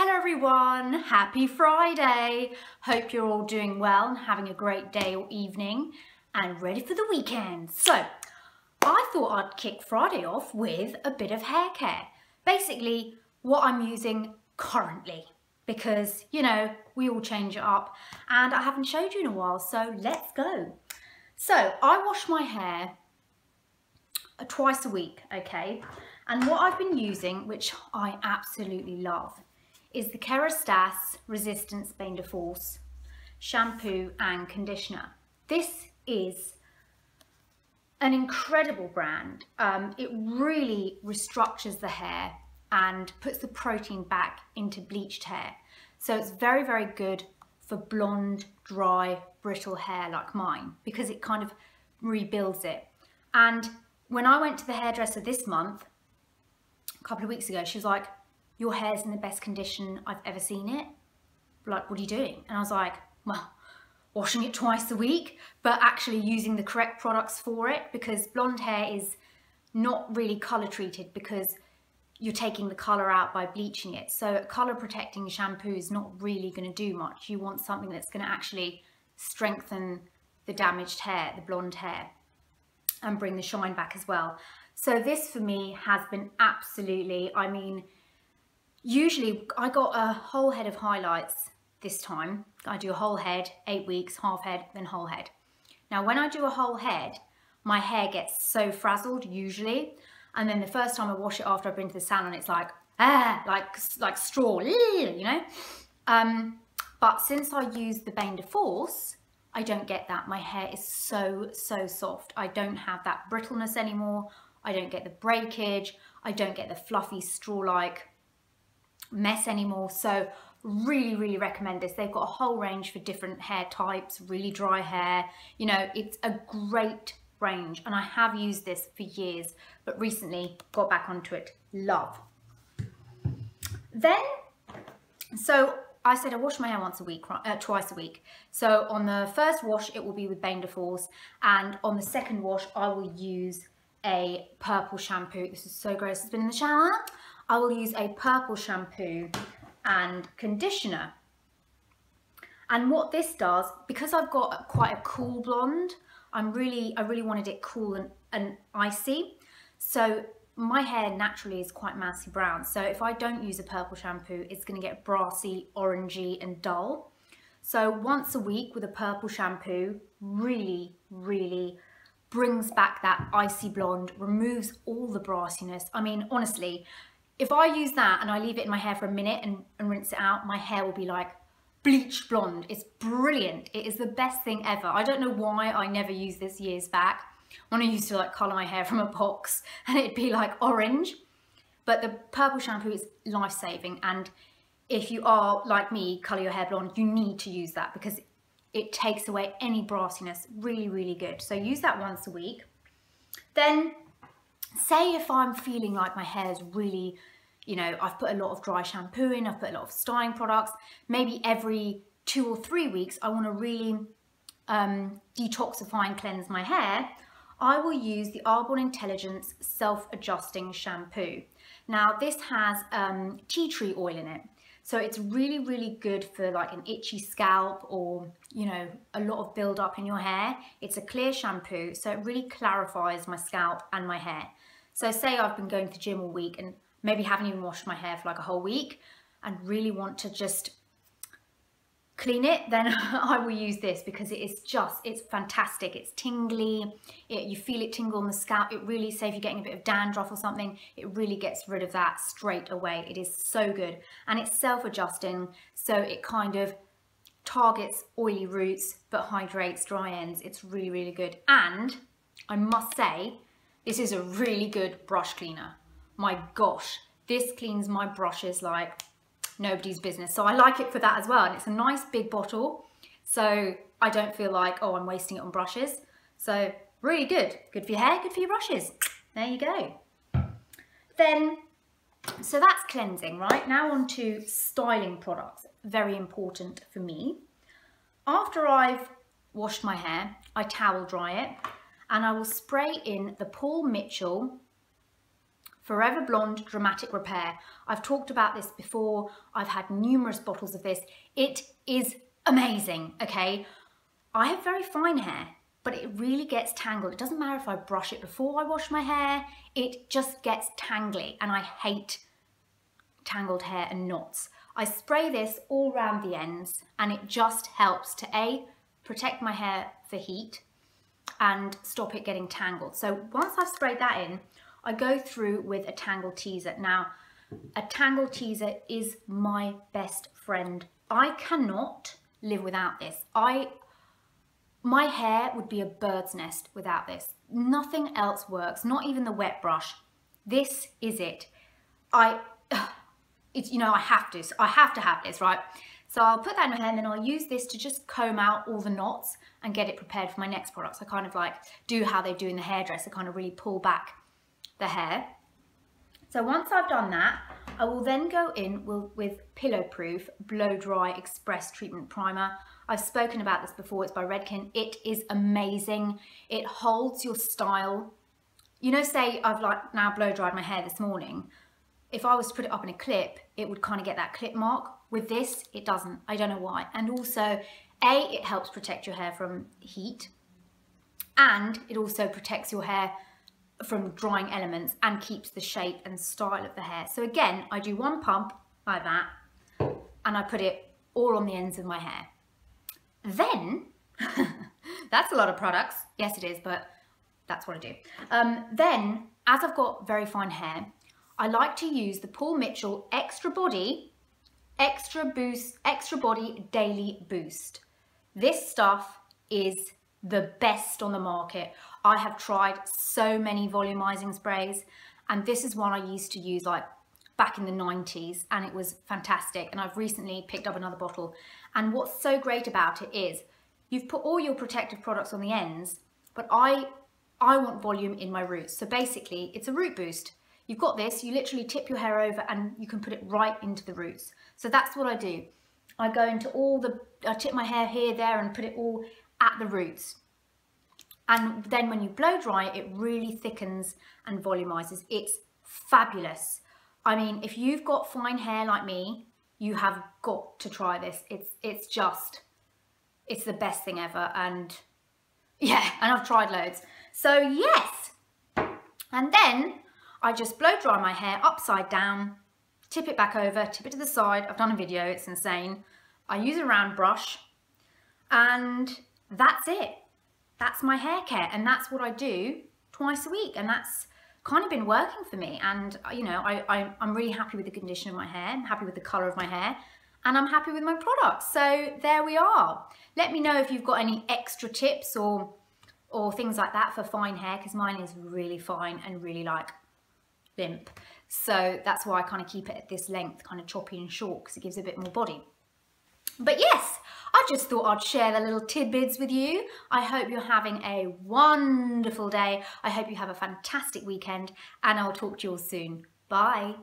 Hello everyone, happy Friday. Hope you're all doing well and having a great day or evening and ready for the weekend. So I thought I'd kick Friday off with a bit of hair care. Basically what I'm using currently because, you know, we all change it up and I haven't showed you in a while, so let's go. So I wash my hair twice a week, okay? And what I've been using, which I absolutely love, is the Kerastase Resistance Bain de Force shampoo and conditioner. This is an incredible brand. It really restructures the hair and puts the protein back into bleached hair. So it's very, very good for blonde, dry, brittle hair like mine because it kind of rebuilds it. And when I went to the hairdresser this month, a couple of weeks ago, she was like, "Your hair's in the best condition I've ever seen it. Like, what are you doing?" And I was like, well, washing it twice a week, but actually using the correct products for it, because blonde hair is not really color treated because you're taking the color out by bleaching it. So color protecting shampoo is not really gonna do much. You want something that's gonna actually strengthen the damaged hair, the blonde hair, and bring the shine back as well. So this for me has been absolutely, I mean, usually I got a whole head of highlights this time. I do a whole head, 8 weeks, half head, then whole head. Now when I do a whole head, my hair gets so frazzled usually, and then the first time I wash it after I've been to the salon, it's like, ah, like straw, you know? But since I use the Bain de Force, I don't get that. My hair is so, so soft. I don't have that brittleness anymore. I don't get the breakage. I don't get the fluffy straw-like mess anymore. So really, really recommend this. They've got a whole range for different hair types, really dry hair, you know, it's a great range. And I have used this for years, but recently got back onto it. Love. Then, so I said I wash my hair once a week, twice a week. So on the first wash, it will be with Bain de Force. And on the second wash, I will use a purple shampoo. This is so gross. It's been in the shower. I will use a purple shampoo and conditioner. And what this does, because I've got quite a cool blonde, I really wanted it cool and icy. So my hair naturally is quite mousy brown. So if I don't use a purple shampoo, it's gonna get brassy, orangey and dull. So once a week with a purple shampoo really, really brings back that icy blonde, removes all the brassiness. I mean, honestly, if I use that and I leave it in my hair for a minute and rinse it out, my hair will be like bleach blonde. It's brilliant. It is the best thing ever. I don't know why I never used this years back when I used to like color my hair from a box and it'd be like orange. But the purple shampoo is life-saving. And if you are like me, color your hair blonde, you need to use that because it takes away any brassiness. Really, really good. So use that once a week. Then say if I'm feeling like my hair's really, you know, I've put a lot of dry shampoo in, I've put a lot of styling products, maybe every 2 or 3 weeks I want to really detoxify and cleanse my hair, I will use the Arbonne Intelligence Self-Adjusting Shampoo. Now this has tea tree oil in it, so it's really, really good for like an itchy scalp or, you know, a lot of build-up in your hair. It's a clear shampoo, so it really clarifies my scalp and my hair. So say I've been going to the gym all week and maybe haven't even washed my hair for like a whole week and really want to just clean it, then I will use this because it is just, it's fantastic. It's tingly, you feel it tingle on the scalp. It really, say if you're getting a bit of dandruff or something, it really gets rid of that straight away. It is so good. And it's self-adjusting, so it kind of targets oily roots but hydrates dry ends. It's really, really good. And I must say, this is a really good brush cleaner. My gosh, this cleans my brushes like nobody's business. So I like it for that as well. And it's a nice big bottle, so I don't feel like, oh, I'm wasting it on brushes. So really good. Good for your hair, good for your brushes. There you go. Then, so that's cleansing, right? Now on to styling products. Very important for me. After I've washed my hair, I towel dry it. And I will spray in the Paul Mitchell Forever Blonde Dramatic Repair. I've talked about this before. I've had numerous bottles of this. It is amazing, okay? I have very fine hair, but it really gets tangled. It doesn't matter if I brush it before I wash my hair, it just gets tangly, and I hate tangled hair and knots. I spray this all round the ends, and it just helps to A, protect my hair for heat and stop it getting tangled. So once I've sprayed that in, I go through with a Tangle Teezer. Now, a Tangle Teezer is my best friend. I cannot live without this. My hair would be a bird's nest without this. Nothing else works, not even the wet brush. This is it. I have to have this, right? So I'll put that in my hair and then I'll use this to just comb out all the knots and get it prepared for my next product. So I kind of like do how they do in the hairdresser, kind of really pull back the hair. So once I've done that, I will then go in with Pillow Proof Blow Dry Express Treatment Primer. I've spoken about this before, it's by Redken. It is amazing. It holds your style. You know, say I've like now blow dried my hair this morning. If I was to put it up in a clip, it would kind of get that clip mark. With this, it doesn't. I don't know why. And also, A, it helps protect your hair from heat, and it also protects your hair from drying elements and keeps the shape and style of the hair. So again, I do one pump like that, and I put it all on the ends of my hair. Then, that's a lot of products. Yes, it is, but that's what I do. Then, as I've got very fine hair, I like to use the Paul Mitchell Extra Body Extra Body Daily Boost. This stuff is the best on the market. I have tried so many volumizing sprays, and this is one I used to use like back in the 90s, and it was fantastic. And I've recently picked up another bottle. And what's so great about it is you've put all your protective products on the ends, but I want volume in my roots. So basically it's a root boost. You've got this, you literally tip your hair over and you can put it right into the roots. So that's what I do. I go into all the, I tip my hair here, there, and put it all at the roots. And then when you blow dry it, it really thickens and volumizes. It's fabulous. I mean, if you've got fine hair like me, you have got to try this. It's the best thing ever. And yeah, and I've tried loads. So yes, and then I just blow dry my hair upside down, tip it back over, tip it to the side. I've done a video, it's insane. I use a round brush, and that's it. That's my hair care, and that's what I do twice a week, and that's kind of been working for me. And you know, I'm really happy with the condition of my hair, I'm happy with the colour of my hair, and I'm happy with my products. So there we are. Let me know if you've got any extra tips or things like that for fine hair, because mine is really fine and really like limp. So that's why I kind of keep it at this length, kind of choppy and short, because it gives it a bit more body. But yes, I just thought I'd share the little tidbits with you. I hope you're having a wonderful day. I hope you have a fantastic weekend, and I'll talk to you all soon. Bye.